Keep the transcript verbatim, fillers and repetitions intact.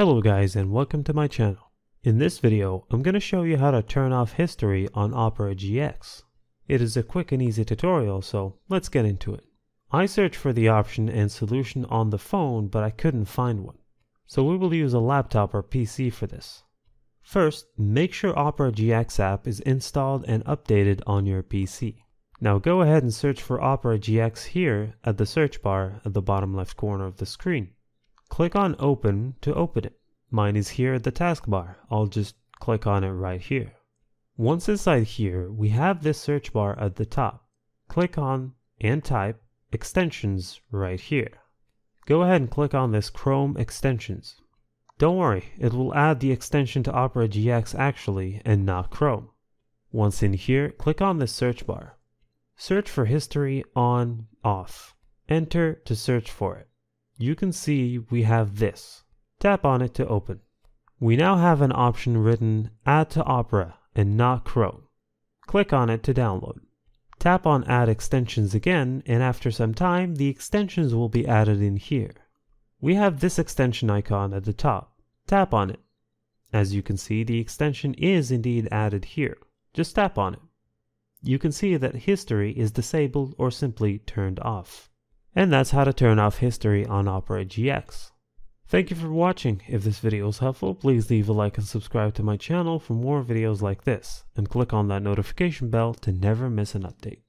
Hello guys, and welcome to my channel. In this video, I'm going to show you how to turn off history on Opera G X. It is a quick and easy tutorial, so let's get into it. I searched for the option and solution on the phone, but I couldn't find one. So we will use a laptop or P C for this. First, make sure Opera G X app is installed and updated on your P C. Now go ahead and search for Opera G X here at the search bar at the bottom left corner of the screen. Click on Open to open it. Mine is here at the taskbar. I'll just click on it right here. Once inside here, we have this search bar at the top. Click on and type Extensions right here. Go ahead and click on this Chrome Extensions. Don't worry, it will add the extension to Opera G X actually and not Chrome. Once in here, click on this search bar. Search for History On Off. Enter to search for it. You can see we have this. Tap on it to open. We now have an option written Add to Opera and not Chrome. Click on it to download. Tap on Add Extensions again, and after some time the extensions will be added in here. We have this extension icon at the top. Tap on it. As you can see, the extension is indeed added here. Just tap on it. You can see that history is disabled or simply turned off. And that's how to turn off history on Opera G X. Thank you for watching. If this video is helpful, please leave a like and subscribe to my channel for more videos like this, and click on that notification bell to never miss an update.